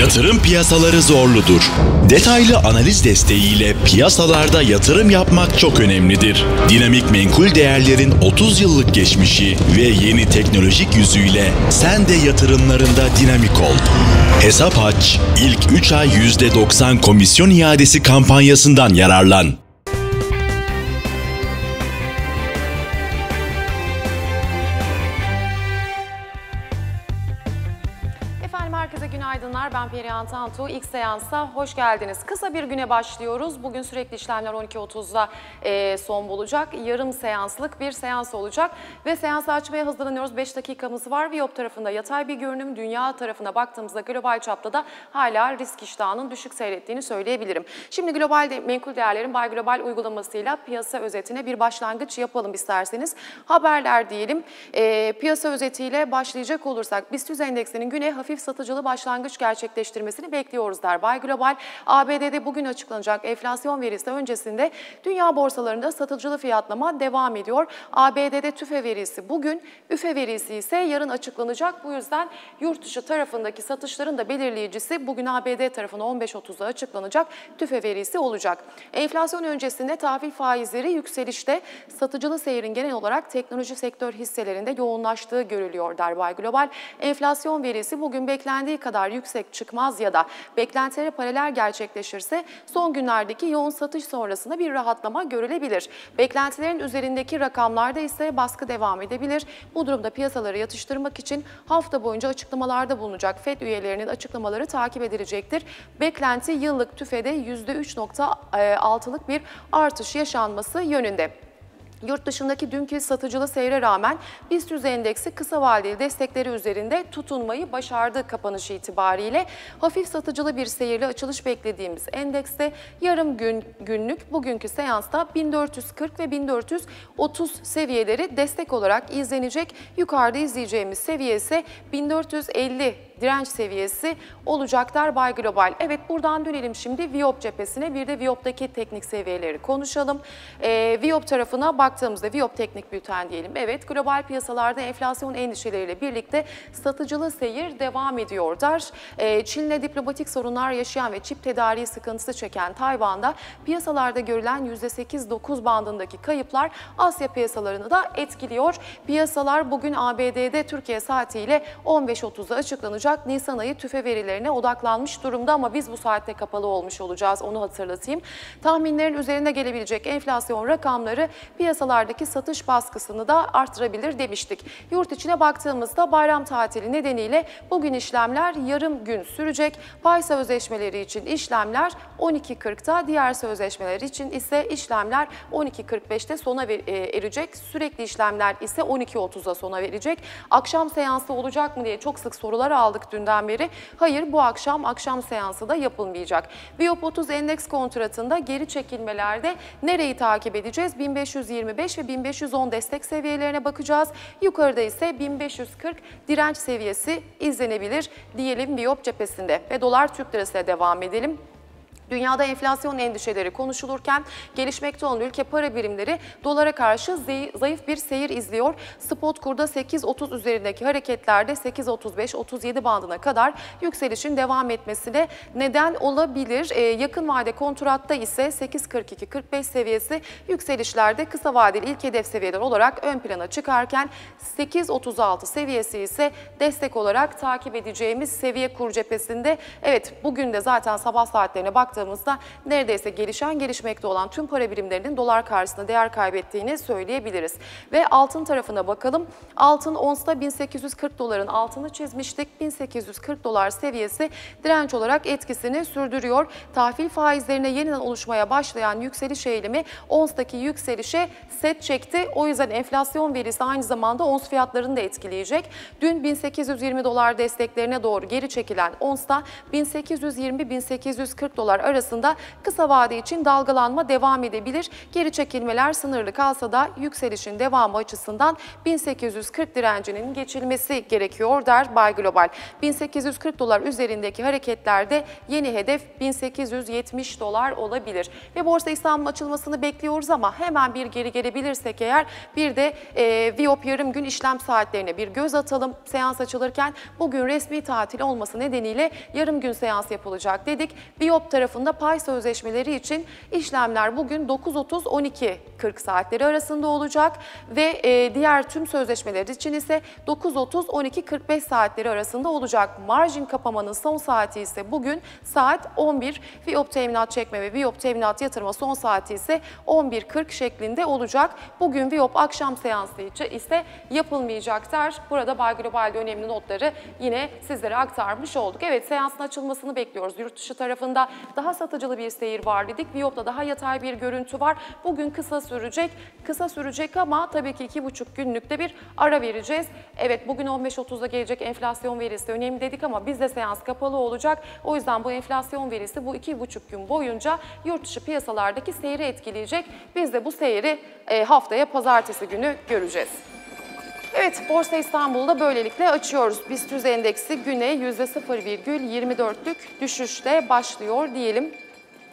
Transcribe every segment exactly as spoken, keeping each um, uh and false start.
Yatırım piyasaları zorludur. Detaylı analiz desteğiyle piyasalarda yatırım yapmak çok önemlidir. Dinamik menkul değerlerin otuz yıllık geçmişi ve yeni teknolojik yüzüyle sen de yatırımlarında dinamik ol. Hesap aç, ilk üç ay yüzde doksan komisyon iadesi kampanyasından yararlan. Ben Perihan Tantuğ. İlk seansa hoş geldiniz. Kısa bir güne başlıyoruz. Bugün sürekli işlemler on iki otuzda e, son bulacak. Yarım seanslık bir seans olacak. Ve seansı açmaya hazırlanıyoruz. beş dakikamız var. V I O P tarafında yatay bir görünüm. Dünya tarafına baktığımızda global çapta da hala risk iştahının düşük seyrettiğini söyleyebilirim. Şimdi global de, menkul değerlerin Bay Global uygulamasıyla piyasa özetine bir başlangıç yapalım isterseniz. Haberler diyelim. E, piyasa özetiyle başlayacak olursak BIST endeksinin güne hafif satıcılı başlangıç gerçekleştirmesini bekliyoruz der Bay Global. A B D'de bugün açıklanacak enflasyon verisi öncesinde dünya borsalarında satıcılı fiyatlama devam ediyor. A B D'de TÜFE verisi bugün, ÜFE verisi ise yarın açıklanacak. Bu yüzden yurt dışı tarafındaki satışların da belirleyicisi bugün A B D tarafına on beş otuzda açıklanacak TÜFE verisi olacak. Enflasyon öncesinde tahvil faizleri yükselişte, satıcılı seyrin genel olarak teknoloji sektör hisselerinde yoğunlaştığı görülüyor der Bay Global. Enflasyon verisi bugün beklendiği kadar yüksek çıkmaz ya da beklentilere paralel gerçekleşirse son günlerdeki yoğun satış sonrasında bir rahatlama görülebilir. Beklentilerin üzerindeki rakamlarda ise baskı devam edebilir. Bu durumda piyasaları yatıştırmak için hafta boyunca açıklamalarda bulunacak Fed üyelerinin açıklamaları takip edilecektir. Beklenti yıllık TÜFE'de yüzde üç nokta altılık bir artış yaşanması yönünde. Yurt dışındaki dünkü satıcılı seyre rağmen BIST endeksi kısa vadeli destekleri üzerinde tutunmayı başardı kapanışı itibariyle. Hafif satıcılı bir seyirle açılış beklediğimiz endekste yarım gün günlük bugünkü seansta bin dört yüz kırk ve bin dört yüz otuz seviyeleri destek olarak izlenecek. Yukarıda izleyeceğimiz seviye ise bin dört yüz elli direnç seviyesi olacak der Bay Global. Evet, buradan dönelim şimdi V I O P cephesine, bir de V I O P'daki teknik seviyeleri konuşalım. E, V I O P tarafına baktığımızda V I O P teknik bülten diyelim. Evet, global piyasalarda enflasyon endişeleriyle birlikte satıcılı seyir devam ediyor der. E, Çin'le diplomatik sorunlar yaşayan ve çip tedariği sıkıntısı çeken Tayvan'da piyasalarda görülen yüzde sekiz dokuz bandındaki kayıplar Asya piyasalarını da etkiliyor. Piyasalar bugün A B D'de Türkiye saatiyle on beş otuzda açıklanacak Nisan ayı TÜFE verilerine odaklanmış durumda ama biz bu saatte kapalı olmuş olacağız, onu hatırlatayım. Tahminlerin üzerine gelebilecek enflasyon rakamları piyasalardaki satış baskısını da artırabilir demiştik. Yurt içine baktığımızda bayram tatili nedeniyle bugün işlemler yarım gün sürecek. Pay sözleşmeleri için işlemler on iki kırkta, diğer sözleşmeler için ise işlemler on iki kırk beşte sona erecek. Sürekli işlemler ise on iki otuzda sona verecek. Akşam seansı olacak mı diye çok sık sorular aldık dünden beri. Hayır, bu akşam akşam seansı da yapılmayacak. BİOP otuz endeks kontratında geri çekilmelerde nereyi takip edeceğiz? bin beş yüz yirmi beş ve bin beş yüz on destek seviyelerine bakacağız. Yukarıda ise bin beş yüz kırk direnç seviyesi izlenebilir diyelim V I O P cephesinde. Ve dolar Türk lirasıyla devam edelim. Dünyada enflasyon endişeleri konuşulurken gelişmekte olan ülke para birimleri dolara karşı zayıf bir seyir izliyor. Spot kurda sekiz otuz üzerindeki hareketlerde sekiz otuz beş otuz yedi bandına kadar yükselişin devam etmesine neden olabilir. Ee, yakın vade kontratta ise sekiz kırk iki kırk beş seviyesi yükselişlerde kısa vadeli ilk hedef seviyeler olarak ön plana çıkarken sekiz otuz altı seviyesi ise destek olarak takip edeceğimiz seviye kur cephesinde. Evet, bugün de zaten sabah saatlerine baktığımızda neredeyse gelişen gelişmekte olan tüm para birimlerinin dolar karşısında değer kaybettiğini söyleyebiliriz. Ve altın tarafına bakalım. Altın onsta bin sekiz yüz kırk doların altını çizmiştik. bin sekiz yüz kırk dolar seviyesi direnç olarak etkisini sürdürüyor. Tahvil faizlerine yeniden oluşmaya başlayan yükseliş eğilimi onstaki yükselişe set çekti. O yüzden enflasyon verisi aynı zamanda ons fiyatlarını da etkileyecek. Dün bin sekiz yüz yirmi dolar desteklerine doğru geri çekilen onsta bin sekiz yüz yirmi bin sekiz yüz kırk dolar arasında kısa vade için dalgalanma devam edebilir. Geri çekilmeler sınırlı kalsa da yükselişin devamı açısından bin sekiz yüz kırk direncinin geçilmesi gerekiyor der Bay Global. bin sekiz yüz kırk dolar üzerindeki hareketlerde yeni hedef bin sekiz yüz yetmiş dolar olabilir. Ve Borsa İstanbul'un açılmasını bekliyoruz ama hemen bir geri gelebilirsek eğer bir de e, V I O P yarım gün işlem saatlerine bir göz atalım. Seans açılırken bugün resmi tatil olması nedeniyle yarım gün seans yapılacak dedik. V I O P tarafında pay sözleşmeleri için işlemler bugün dokuz otuz on iki kırk saatleri arasında olacak ve e, diğer tüm sözleşmeler için ise dokuz otuz on iki kırk beş saatleri arasında olacak. Marjin kapamanın son saati ise bugün saat on bir. V I O P teminat çekme ve V I O P teminat yatırma son saati ise on bir kırk şeklinde olacak. Bugün V I O P akşam seansı için ise yapılmayacak der. Burada Bay Global'de önemli notları yine sizlere aktarmış olduk. Evet, seansın açılmasını bekliyoruz. Yurt dışı tarafında daha satıcılı bir seyir var dedik. V I O P'da daha yatay bir görüntü var. Bugün kısa sürecek. Kısa sürecek ama tabii ki iki buçuk günlükte bir ara vereceğiz. Evet, bugün on beş otuzda gelecek enflasyon verisi önemli dedik ama bizde seans kapalı olacak. O yüzden bu enflasyon verisi bu iki buçuk gün boyunca yurt dışı piyasalardaki seyri etkileyecek. Biz de bu seyri haftaya pazartesi günü göreceğiz. Evet, Borsa İstanbul'da böylelikle açıyoruz. BİST endeksi güne yüzde sıfır virgül yirmi dörtlük düşüşle başlıyor diyelim.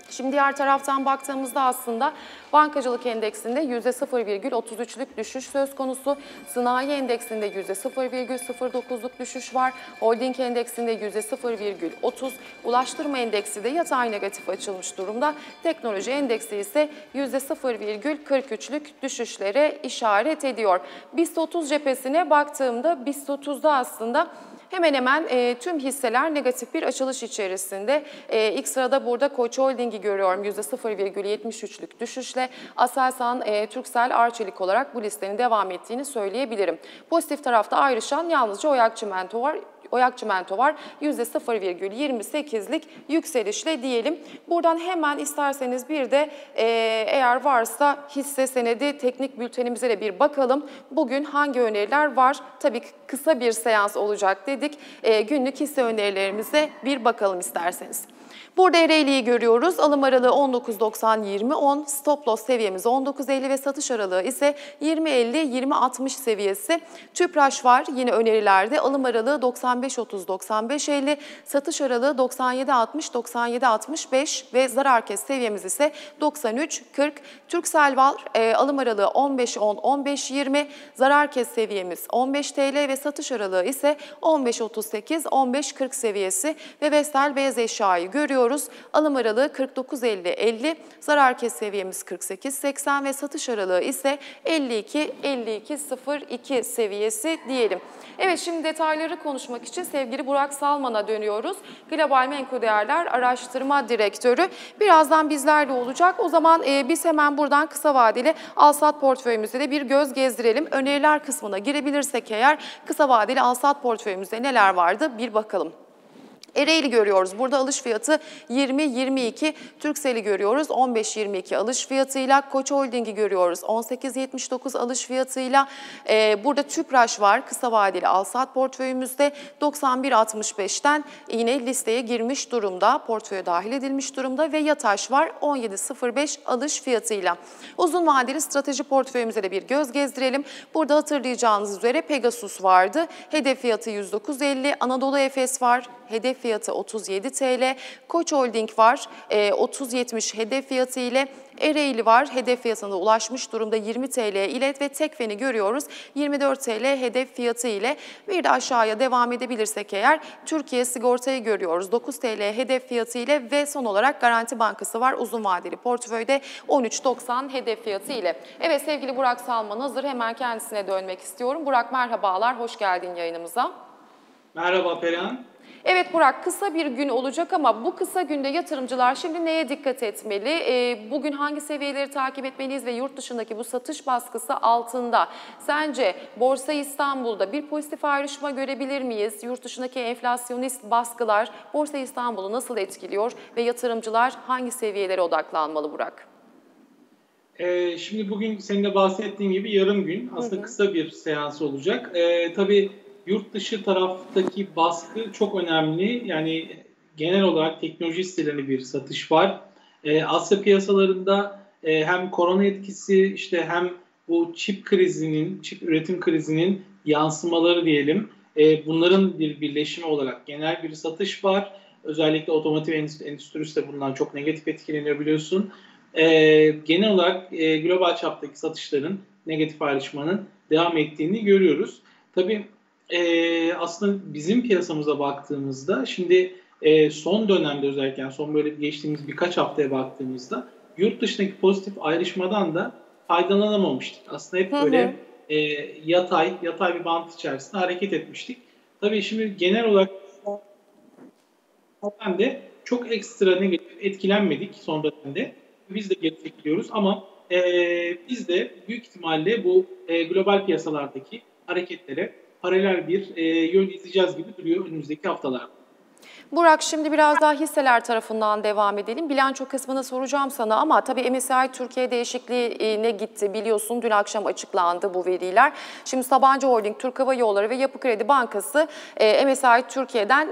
Şimdi diğer taraftan baktığımızda aslında bankacılık endeksinde yüzde sıfır virgül otuz üçlük düşüş söz konusu. Sanayi endeksinde yüzde sıfır virgül sıfır dokuzluk düşüş var. Holding endeksinde yüzde sıfır virgül otuz. Ulaştırma endeksi de yatay negatif açılmış durumda. Teknoloji endeksi ise yüzde sıfır virgül kırk üçlük düşüşlere işaret ediyor. BİST otuz cephesine baktığımda BİST otuzda aslında hemen hemen e, tüm hisseler negatif bir açılış içerisinde. E, ilk sırada burada Koç Holding'i görüyorum yüzde sıfır virgül yetmiş üçlük düşüşle. Aselsan, e, Turkcell, Arçelik olarak bu listenin devam ettiğini söyleyebilirim. Pozitif tarafta ayrışan yalnızca Oyak Çimento var. Oyak Çimento var yüzde sıfır virgül yirmi sekizlik yükselişle diyelim. Buradan hemen isterseniz bir de e, eğer varsa hisse senedi teknik bültenimize de bir bakalım. Bugün hangi öneriler var? Tabii ki kısa bir seans olacak dedik. E, günlük hisse önerilerimize bir bakalım isterseniz. Burada Ereğli'yi görüyoruz. Alım aralığı on dokuz doksan yirmi on, stop loss seviyemiz on dokuz elli ve satış aralığı ise yirmi elli yirmi altmış seviyesi. Tüpraş var yine önerilerde. Alım aralığı doksan beş otuz doksan beş elli, satış aralığı doksan yedi altmış doksan yedi altmış beş ve zarar kes seviyemiz ise doksan üç kırk. Turkcell var. E, alım aralığı on beş on on beş yirmi, zarar kes seviyemiz on beş TL ve satış aralığı ise on beş otuz sekiz on beş kırk seviyesi ve Vestel Beyaz Eşya'yı görüyoruz. Alım aralığı kırk dokuz elli elli, zarar kes seviyemiz kırk sekiz seksen ve satış aralığı ise elli iki elli iki sıfır iki seviyesi diyelim. Evet, şimdi detayları konuşmak için sevgili Burak Salman'a dönüyoruz. Global Menkul Değerler Araştırma Direktörü birazdan bizlerle olacak. O zaman e, biz hemen buradan kısa vadeli al-sat portföyümüzde de bir göz gezdirelim. Öneriler kısmına girebilirsek eğer kısa vadeli al-sat portföyümüzde neler vardı bir bakalım. Ereğli görüyoruz. Burada alış fiyatı yirmi yirmi iki. Turkcell'i görüyoruz on beş yirmi iki alış fiyatıyla. Koç Holding'i görüyoruz on sekiz yetmiş dokuz alış fiyatıyla. Ee, burada Tüpraş var. Kısa vadeli al-sat portföyümüzde doksan bir altmış beşten yine listeye girmiş durumda. Portföye dahil edilmiş durumda ve Yataş var on yedi sıfır beş alış fiyatıyla. Uzun vadeli strateji portföyümüze de bir göz gezdirelim. Burada hatırlayacağınız üzere Pegasus vardı. Hedef fiyatı yüz dokuz elli. Anadolu Efes var. Hedef fiyatı otuz yedi TL. Koç Holding var otuz yetmiş hedef fiyatı ile. Ereğli var, hedef fiyatına ulaşmış durumda yirmi TL ile ve Tekfen'i görüyoruz yirmi dört TL hedef fiyatı ile. Bir de aşağıya devam edebilirsek eğer Türkiye Sigorta'yı görüyoruz dokuz TL hedef fiyatı ile ve son olarak Garanti Bankası var uzun vadeli portföyde on üç doksan hedef fiyatı ile. Evet, sevgili Burak Salman hazır, hemen kendisine dönmek istiyorum. Burak, merhabalar, hoş geldin yayınımıza. Merhaba Perihan. Evet Burak, kısa bir gün olacak ama bu kısa günde yatırımcılar şimdi neye dikkat etmeli? Bugün hangi seviyeleri takip etmeliyiz ve yurt dışındaki bu satış baskısı altında sence Borsa İstanbul'da bir pozitif ayrışma görebilir miyiz? Yurt dışındaki enflasyonist baskılar Borsa İstanbul'u nasıl etkiliyor ve yatırımcılar hangi seviyelere odaklanmalı Burak? Ee, şimdi bugün senin de bahsettiğin gibi yarım gün aslında hı hı. kısa bir seans olacak. Ee, tabii yurt dışı taraftaki baskı çok önemli. Yani genel olarak teknoloji hisselerine bir satış var. E, Asya piyasalarında e, hem korona etkisi, işte hem bu çip krizinin, çip üretim krizinin yansımaları diyelim. E, bunların bir birleşimi olarak genel bir satış var. Özellikle otomotiv endüstrisi de bundan çok negatif etkileniyor biliyorsun. E, genel olarak e, global çaptaki satışların, negatif ayrışmanın devam ettiğini görüyoruz. Tabii e, aslında bizim piyasamıza baktığımızda şimdi e, son dönemde özellikle yani son böyle geçtiğimiz birkaç haftaya baktığımızda yurt dışındaki pozitif ayrışmadan da faydalanamamıştık. Aslında hep böyle e, yatay, yatay bir bant içerisinde hareket etmiştik. Tabii şimdi genel olarak ben de çok ekstra negatif etkilenmedik son dönemde. Biz de geri çekiliyoruz ama e, biz de büyük ihtimalle bu e, global piyasalardaki hareketlere paralel bir e, yön izleyeceğiz gibi duruyor önümüzdeki haftalarda. Burak, şimdi biraz daha hisseler tarafından devam edelim. Bilanço kısmını soracağım sana ama tabii M S C I Türkiye değişikliğine gitti biliyorsun. Dün akşam açıklandı bu veriler. Şimdi Sabancı Holding, Türk Hava Yolları ve Yapı Kredi Bankası M S C I Türkiye'den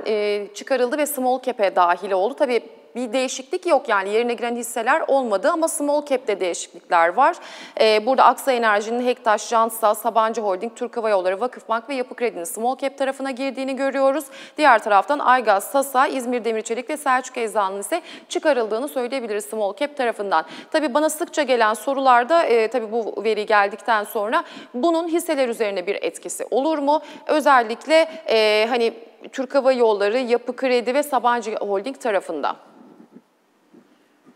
çıkarıldı ve Small Cap'e dahil oldu. Tabii bir değişiklik yok yani yerine giren hisseler olmadı ama Small Cap'te değişiklikler var. Ee, burada Aksa Enerji'nin Hektaş, Jansa, Sabancı Holding, Türk Hava Yolları, Vakıfbank ve Yapı Kredi'nin Small Cap tarafına girdiğini görüyoruz. Diğer taraftan Aygaz, Sasa, İzmir Demirçelik ve Selçuk Ecza'nın ise çıkarıldığını söyleyebiliriz Small Cap tarafından. Tabii bana sıkça gelen sorularda e, tabii bu veri geldikten sonra bunun hisseler üzerine bir etkisi olur mu? Özellikle e, hani Türk Hava Yolları, Yapı Kredi ve Sabancı Holding tarafında.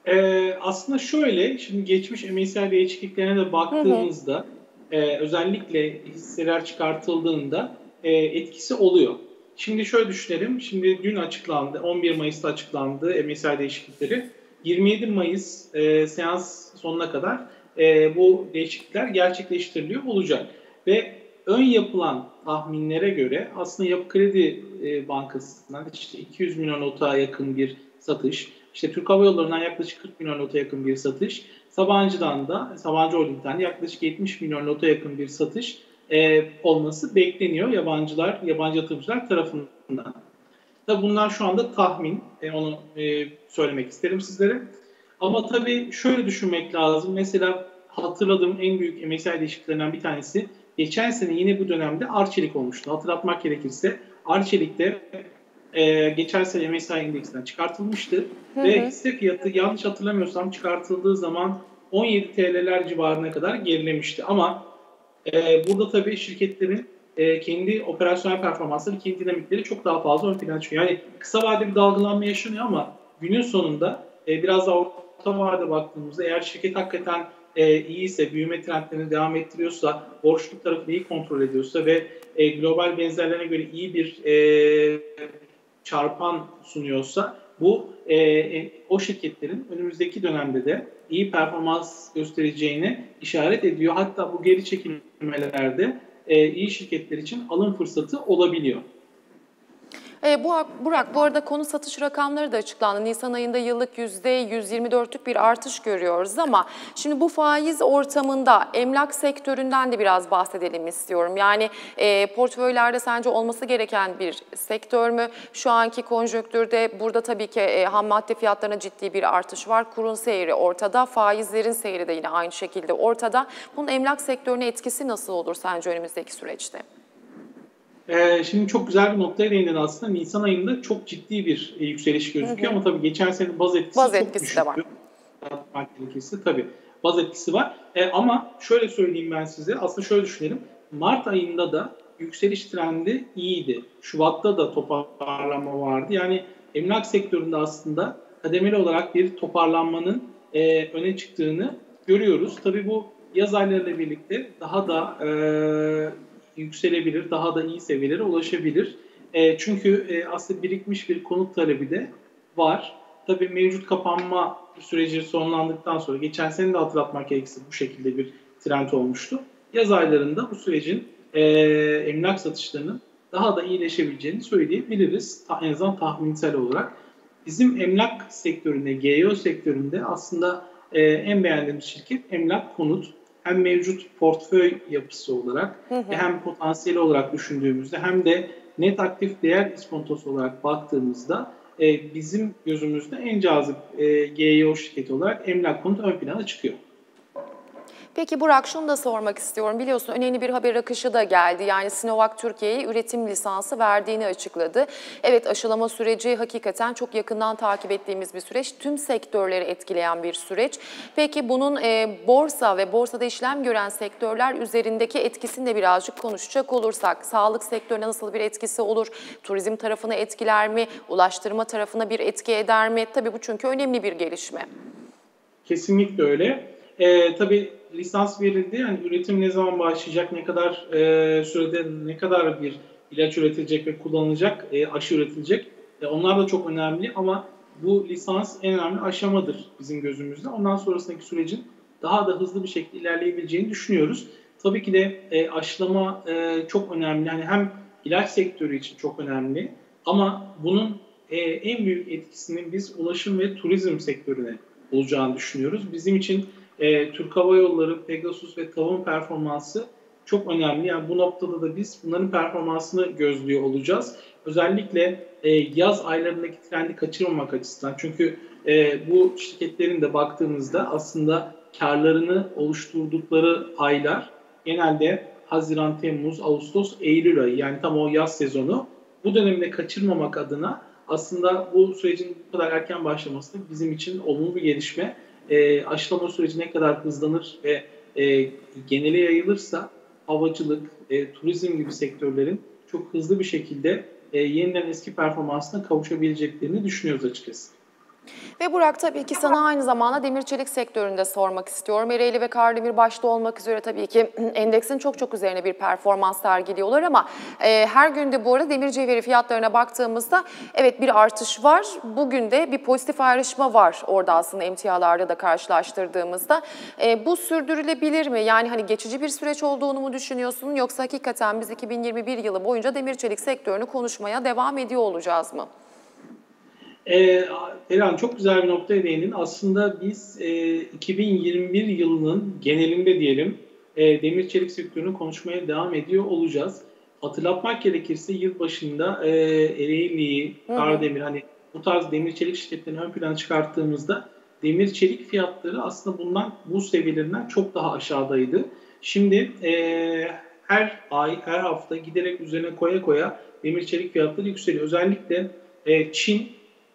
Ee, aslında şöyle, şimdi geçmiş M S C I değişikliklerine de baktığımızda e, özellikle hisseler çıkartıldığında e, etkisi oluyor. Şimdi şöyle düşünelim, şimdi dün açıklandı, on bir Mayıs'ta açıklandı M S C I değişiklikleri. yirmi yedi Mayıs e, seans sonuna kadar e, bu değişiklikler gerçekleştiriliyor olacak. Ve ön yapılan tahminlere göre aslında Yapı Kredi e, Bankası'ndan işte iki yüz milyon otağa yakın bir satış, İşte Türk Hava Yolları'ndan yaklaşık kırk milyon lota yakın bir satış, Sabancı'dan da, Sabancı Holding'den de yaklaşık yetmiş milyon lota yakın bir satış e, olması bekleniyor yabancılar, yabancı yatırımcılar tarafından. Tabii bunlar şu anda tahmin, e, onu e, söylemek isterim sizlere. Ama tabii şöyle düşünmek lazım, mesela hatırladığım en büyük M S C I değişikliklerinden bir tanesi, geçen sene yine bu dönemde Arçelik olmuştu. Hatırlatmak gerekirse Arçelik'te Ee, geçen sene M S C I endeksinden çıkartılmıştı. Hı hı. Ve hisse fiyatı yanlış hatırlamıyorsam çıkartıldığı zaman on yedi Türk Lirası civarına kadar gerilemişti. Ama e, burada tabii şirketlerin e, kendi operasyonel performansları, kendi dinamikleri çok daha fazla ön plana çıkıyor. Yani kısa vadede bir dalgalanma yaşanıyor ama günün sonunda e, biraz daha orta vadede baktığımızda eğer şirket hakikaten e, iyiyse, büyüme trendlerini devam ettiriyorsa, borçluk tarafını iyi kontrol ediyorsa ve e, global benzerlerine göre iyi bir e, çarpan sunuyorsa bu e, o şirketlerin önümüzdeki dönemde de iyi performans göstereceğini işaret ediyor. Hatta bu geri çekilmelerde e, iyi şirketler için alım fırsatı olabiliyor. E, bu, Burak, bu arada konu satış rakamları da açıklandı. Nisan ayında yıllık yüzde yüz yirmi dörtlük bir artış görüyoruz ama şimdi bu faiz ortamında emlak sektöründen de biraz bahsedelim istiyorum. Yani e, portföylerde sence olması gereken bir sektör mü? Şu anki konjonktürde burada tabii ki e, ham madde fiyatlarına ciddi bir artış var. Kurun seyri ortada, faizlerin seyri de yine aynı şekilde ortada. Bunun emlak sektörüne etkisi nasıl olur sence önümüzdeki süreçte? Şimdi çok güzel bir noktaya değindin aslında. Nisan ayında çok ciddi bir yükseliş gözüküyor, hı hı, ama tabii geçen sene baz etkisi, baz etkisi çok düşüktü. Baz etkisi de var. Tabii baz etkisi var. E, ama şöyle söyleyeyim ben size. Aslında şöyle düşünelim. Mart ayında da yükseliş trendi iyiydi. Şubat'ta da toparlanma vardı. Yani emlak sektöründe aslında kademeli olarak bir toparlanmanın e, öne çıktığını görüyoruz. Tabii bu yaz aylarıyla birlikte daha da E, yükselebilir, daha da iyi seviyelere ulaşabilir. E, çünkü e, aslında birikmiş bir konut talebi de var. Tabii mevcut kapanma süreci sonlandıktan sonra, geçen sene de hatırlatmak gerekirse bu şekilde bir trend olmuştu. Yaz aylarında bu sürecin e, emlak satışlarının daha da iyileşebileceğini söyleyebiliriz. En azından tahminsel olarak. Bizim emlak sektöründe, G E O sektöründe aslında e, en beğendiğimiz şirket Emlak Konut. Hem mevcut portföy yapısı olarak, hı hı, hem potansiyeli olarak düşündüğümüzde hem de net aktif değer iskontosu olarak baktığımızda e, bizim gözümüzde en cazip e, G Y O şirketi olarak Emlak Konut ön plana çıkıyor. Peki Burak, şunu da sormak istiyorum. Biliyorsun önemli bir haber akışı da geldi. Yani Sinovac Türkiye'ye üretim lisansı verdiğini açıkladı. Evet, aşılama süreci hakikaten çok yakından takip ettiğimiz bir süreç. Tüm sektörleri etkileyen bir süreç. Peki bunun e, borsa ve borsada işlem gören sektörler üzerindeki etkisini de birazcık konuşacak olursak. Sağlık sektörüne nasıl bir etkisi olur? Turizm tarafını etkiler mi? Ulaştırma tarafına bir etki eder mi? Tabii bu çünkü önemli bir gelişme. Kesinlikle öyle. E, tabii lisans verildi. Yani üretim ne zaman başlayacak, ne kadar e, sürede ne kadar bir ilaç üretilecek ve kullanılacak, e, aşı üretilecek. E, onlar da çok önemli ama bu lisans en önemli aşamadır bizim gözümüzde. Ondan sonrasındaki sürecin daha da hızlı bir şekilde ilerleyebileceğini düşünüyoruz. Tabii ki de e, aşılama e, çok önemli. Yani hem ilaç sektörü için çok önemli ama bunun e, en büyük etkisinin biz ulaşım ve turizm sektörüne olacağını düşünüyoruz. Bizim için E, Türk Hava Yolları, Pegasus ve TAV'ın performansı çok önemli. Yani bu noktada da biz bunların performansını gözlüyor olacağız. Özellikle e, yaz aylarındaki trendi kaçırmamak açısından. Çünkü e, bu şirketlerin de baktığımızda aslında karlarını oluşturdukları aylar genelde Haziran, Temmuz, Ağustos, Eylül ayı. Yani tam o yaz sezonu. Bu dönemde kaçırmamak adına aslında bu sürecin bu kadar erken başlaması da bizim için olumlu bir gelişme. E, aşılama süreci ne kadar hızlanır ve e, genele yayılırsa havacılık, e, turizm gibi sektörlerin çok hızlı bir şekilde e, yeniden eski performansına kavuşabileceklerini düşünüyoruz açıkçası. Ve Burak, tabii ki sana aynı zamanda demir çelik sektöründe sormak istiyorum. Ereğli ve Kardemir başta olmak üzere tabii ki endeksin çok çok üzerine bir performans sergiliyorlar ama e, her gün de bu arada demir cevheri fiyatlarına baktığımızda evet bir artış var. Bugün de bir pozitif ayrışma var orada aslında emtialarda da karşılaştırdığımızda. E, bu sürdürülebilir mi? Yani hani geçici bir süreç olduğunu mu düşünüyorsun yoksa hakikaten biz iki bin yirmi bir yılı boyunca demir çelik sektörünü konuşmaya devam ediyor olacağız mı? Ee, Perihan, çok güzel bir noktaya değindin. Aslında biz e, iki bin yirmi bir yılının genelinde diyelim e, demir çelik sektörünü konuşmaya devam ediyor olacağız. Hatırlatmak gerekirse yılbaşında e, Ereğli'yi, Kardemir, hani bu tarz demir çelik şirketlerini ön plana çıkarttığımızda demir çelik fiyatları aslında bundan bu seviyelerinden çok daha aşağıdaydı. Şimdi e, her ay, her hafta giderek üzerine koya koya demir çelik fiyatları yükseliyor. Özellikle e, Çin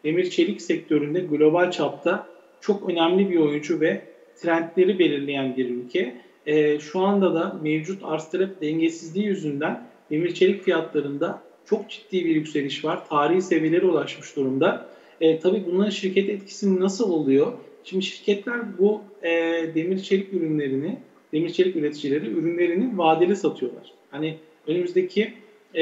demir çelik sektöründe global çapta çok önemli bir oyuncu ve trendleri belirleyen bir ülke. E, şu anda da mevcut arz talep dengesizliği yüzünden demir çelik fiyatlarında çok ciddi bir yükseliş var. Tarihi seviyelere ulaşmış durumda. E, tabii bunların şirket etkisi nasıl oluyor? Şimdi şirketler bu e, demir çelik ürünlerini, demir çelik üreticileri ürünlerini vadeli satıyorlar. Hani önümüzdeki e,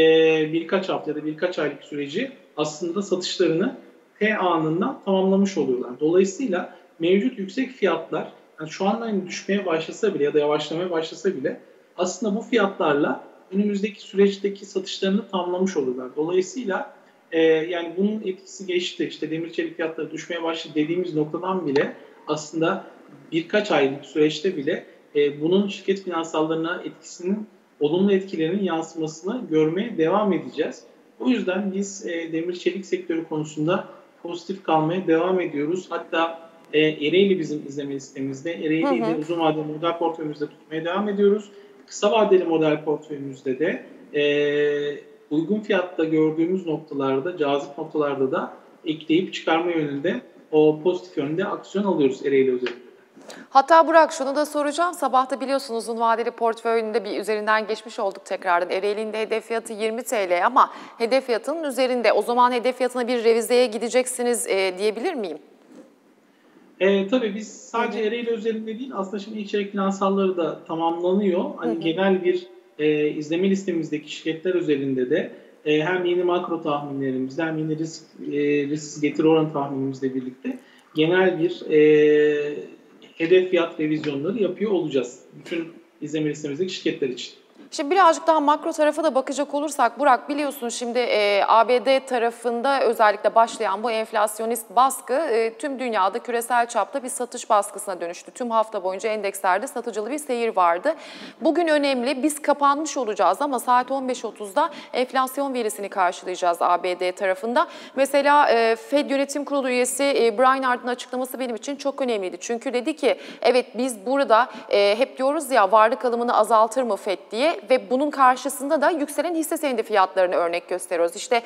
birkaç hafta ya da birkaç aylık süreci aslında satışlarını T anında tamamlamış oluyorlar. Dolayısıyla mevcut yüksek fiyatlar yani şu andan düşmeye başlasa bile ya da yavaşlamaya başlasa bile aslında bu fiyatlarla önümüzdeki süreçteki satışlarını tamamlamış oluyorlar. Dolayısıyla e, yani bunun etkisi geçti. İşte demir çelik fiyatları düşmeye başladı dediğimiz noktadan bile aslında birkaç aylık süreçte bile e, bunun şirket finansallarına etkisinin, olumlu etkilerinin yansımasını görmeye devam edeceğiz. O yüzden biz e, demir çelik sektörü konusunda pozitif kalmaya devam ediyoruz. Hatta e, Ereğli bizim izleme listemizde. Ereğli'yi de uzun vadeli model portföyümüzde tutmaya devam ediyoruz. Kısa vadeli model portföyümüzde de e, uygun fiyatta gördüğümüz noktalarda, cazip noktalarda da ekleyip çıkarma yönünde, o pozitif yönde aksiyon alıyoruz Ereğli özellikle. Hatta Burak, şunu da soracağım. Sabah da biliyorsunuz uzun vadeli portföyünde bir üzerinden geçmiş olduk tekrardan. Ereğli'nin de hedef fiyatı yirmi TL ama hedef fiyatının üzerinde. O zaman hedef fiyatına bir revizeye gideceksiniz e, diyebilir miyim? E, tabii biz sadece Ereğli özelinde değil, aslında şimdi ilk çeyrek finansalları da tamamlanıyor. Hani hı hı. Genel bir e, izleme listemizdeki şirketler özelinde de e, hem yeni makro tahminlerimizde hem yeni risk, e, risk getiri oranı tahminimizle birlikte genel bir e, hedef fiyat revizyonları yapıyor olacağız. Bütün izleme listemizdeki şirketler için. Şimdi birazcık daha makro tarafa da bakacak olursak Burak, biliyorsun şimdi e, A B D tarafında özellikle başlayan bu enflasyonist baskı e, tüm dünyada küresel çapta bir satış baskısına dönüştü. Tüm hafta boyunca endekslerde satıcılı bir seyir vardı. Bugün önemli, biz kapanmış olacağız ama saat on beş otuzda enflasyon verisini karşılayacağız A B D tarafında. Mesela e, Fed Yönetim Kurulu üyesi e, Brainard'ın açıklaması benim için çok önemliydi. Çünkü dedi ki evet biz burada e, hep diyoruz ya varlık alımını azaltır mı Fed diye. Ve bunun karşısında da yükselen hisse senedi fiyatlarını örnek gösteriyoruz. İşte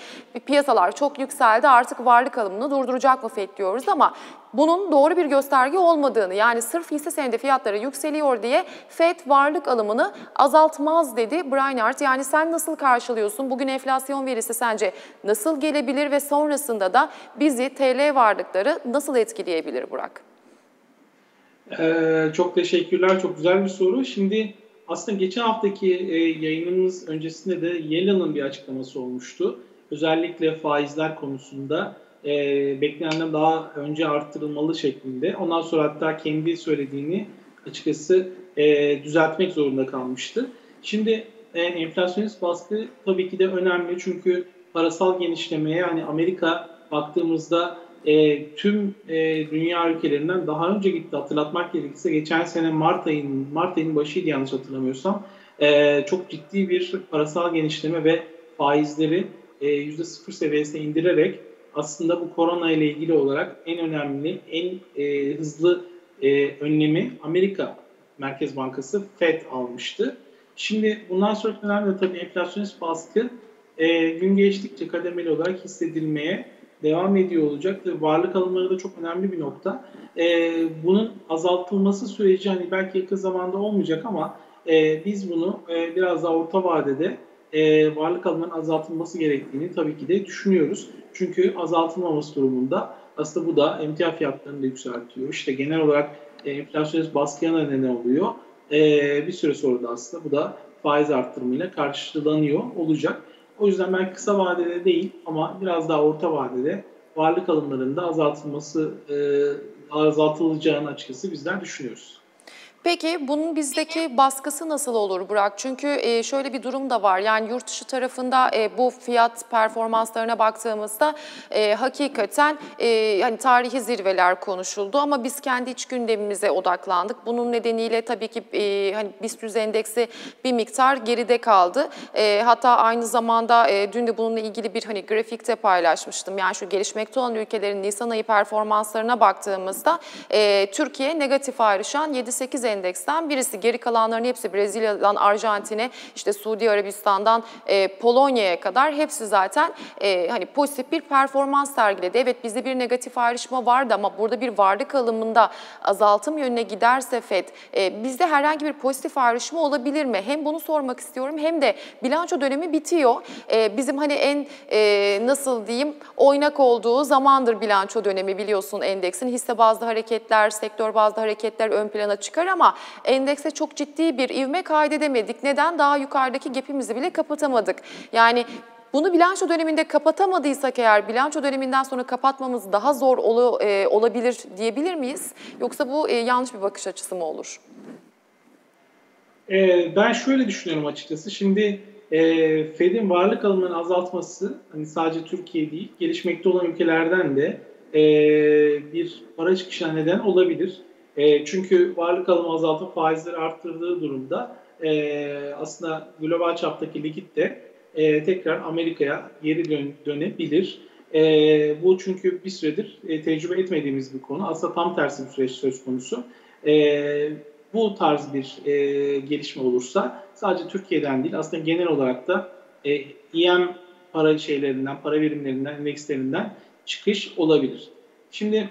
piyasalar çok yükseldi, artık varlık alımını durduracak mı Fed diyoruz ama bunun doğru bir gösterge olmadığını, yani sırf hisse senedi fiyatları yükseliyor diye Fed varlık alımını azaltmaz dedi Brainard. Yani sen nasıl karşılıyorsun? Bugün enflasyon verisi sence nasıl gelebilir ve sonrasında da bizi T L varlıkları nasıl etkileyebilir Burak? Ee, çok teşekkürler. Çok güzel bir soru. Şimdi aslında geçen haftaki yayınımız öncesinde de Yellen'ın bir açıklaması olmuştu. Özellikle faizler konusunda beklenenden daha önce arttırılmalı şeklinde. Ondan sonra hatta kendi söylediğini açıkçası düzeltmek zorunda kalmıştı. Şimdi enflasyonist baskı tabii ki de önemli. Çünkü parasal genişlemeye, yani Amerika baktığımızda tüm dünya ülkelerinden daha önce gitti. Hatırlatmak gerekirse geçen sene Mart ayının, Mart ayının başıydı yanlış hatırlamıyorsam, çok ciddi bir parasal genişleme ve faizleri yüzde sıfır seviyesine indirerek aslında bu korona ile ilgili olarak en önemli, en hızlı önlemi Amerika Merkez Bankası Fed almıştı. Şimdi bundan sonraki dönemde tabii enflasyonist baskı gün geçtikçe kademeli olarak hissedilmeye devam ediyor olacak. Tabii varlık alımları da çok önemli bir nokta. Ee, bunun azaltılması süreci hani belki yakın zamanda olmayacak ama e, biz bunu e, biraz daha orta vadede e, varlık alımının azaltılması gerektiğini tabii ki de düşünüyoruz. Çünkü azaltılmaması durumunda aslında bu da emtia fiyatlarını da yükseltiyor. İşte genel olarak e, enflasyonist baskıya neden oluyor. E, bir süre sonra da aslında bu da faiz arttırımıyla karşılanıyor olacak. O yüzden ben kısa vadede değil ama biraz daha orta vadede varlık alımlarında azaltılması azaltılacağını açıkçası bizler düşünüyoruz. Peki bunun bizdeki baskısı nasıl olur Burak? Çünkü şöyle bir durum da var. Yani yurt dışı tarafında bu fiyat performanslarına baktığımızda hakikaten hani tarihi zirveler konuşuldu ama biz kendi iç gündemimize odaklandık. Bunun nedeniyle tabii ki hani BIST endeksi bir miktar geride kaldı. Hatta aynı zamanda dün de bununla ilgili bir hani grafikte paylaşmıştım. Yani şu gelişmekte olan ülkelerin Nisan ayı performanslarına baktığımızda Türkiye negatif ayrışan yedi sekiz endeksten birisi. Geri kalanların hepsi Brezilya'dan Arjantin'e, işte Suudi Arabistan'dan e, Polonya'ya kadar hepsi zaten e, hani pozitif bir performans sergiledi. Evet bizde bir negatif ayrışma vardı ama burada bir varlık alımında azaltım yönüne giderse Fed e, bizde herhangi bir pozitif ayrışma olabilir mi? Hem bunu sormak istiyorum hem de bilanço dönemi bitiyor. E, bizim hani en e, nasıl diyeyim oynak olduğu zamandır bilanço dönemi, biliyorsun endeksin. Hisse bazlı hareketler, sektör bazlı hareketler ön plana çıkar ama endekse çok ciddi bir ivme kaydedemedik. Neden? Daha yukarıdaki gap'imizi bile kapatamadık. Yani bunu bilanço döneminde kapatamadıysak eğer bilanço döneminden sonra kapatmamız daha zor ol, e, olabilir diyebilir miyiz? Yoksa bu e, yanlış bir bakış açısı mı olur? E, ben şöyle düşünüyorum açıkçası. Şimdi e, Fed'in varlık alımını azaltması hani sadece Türkiye değil, gelişmekte olan ülkelerden de e, bir para çıkışına neden olabilir. Çünkü varlık alımı azaltıp faizleri arttırdığı durumda aslında global çaptaki likit de tekrar Amerika'ya geri dönebilir. Bu çünkü bir süredir tecrübe etmediğimiz bir konu. Aslında tam tersi bir süreç söz konusu. Bu tarz bir gelişme olursa sadece Türkiye'den değil aslında genel olarak da E M para şeylerinden, para birimlerinden, endekslerinden çıkış olabilir. Şimdi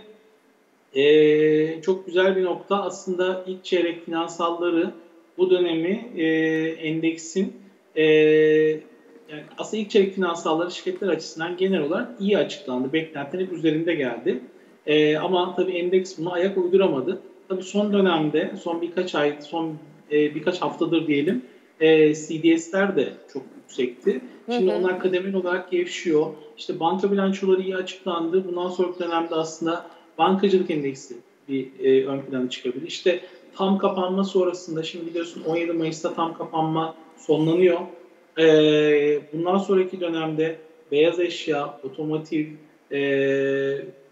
Ee, çok güzel bir nokta aslında ilk çeyrek finansalları bu dönemi e, endeksin e, yani aslında ilk çeyrek finansalları şirketler açısından genel olarak iyi açıklandı. Beklentilerin üzerinde geldi. E, ama tabii endeks buna ayak uyduramadı. Tabii son dönemde son birkaç ay son e, birkaç haftadır diyelim e, C D S'ler de çok yüksekti. Şimdi hı hı. onlar kademeli olarak gevşiyor. İşte banka bilançoları iyi açıklandı. Bundan sonraki dönemde aslında bankacılık endeksi bir e, ön plana çıkabilir. İşte tam kapanma sonrasında, şimdi biliyorsun on yedi Mayıs'ta tam kapanma sonlanıyor. Ee, bundan sonraki dönemde beyaz eşya, otomotiv, e,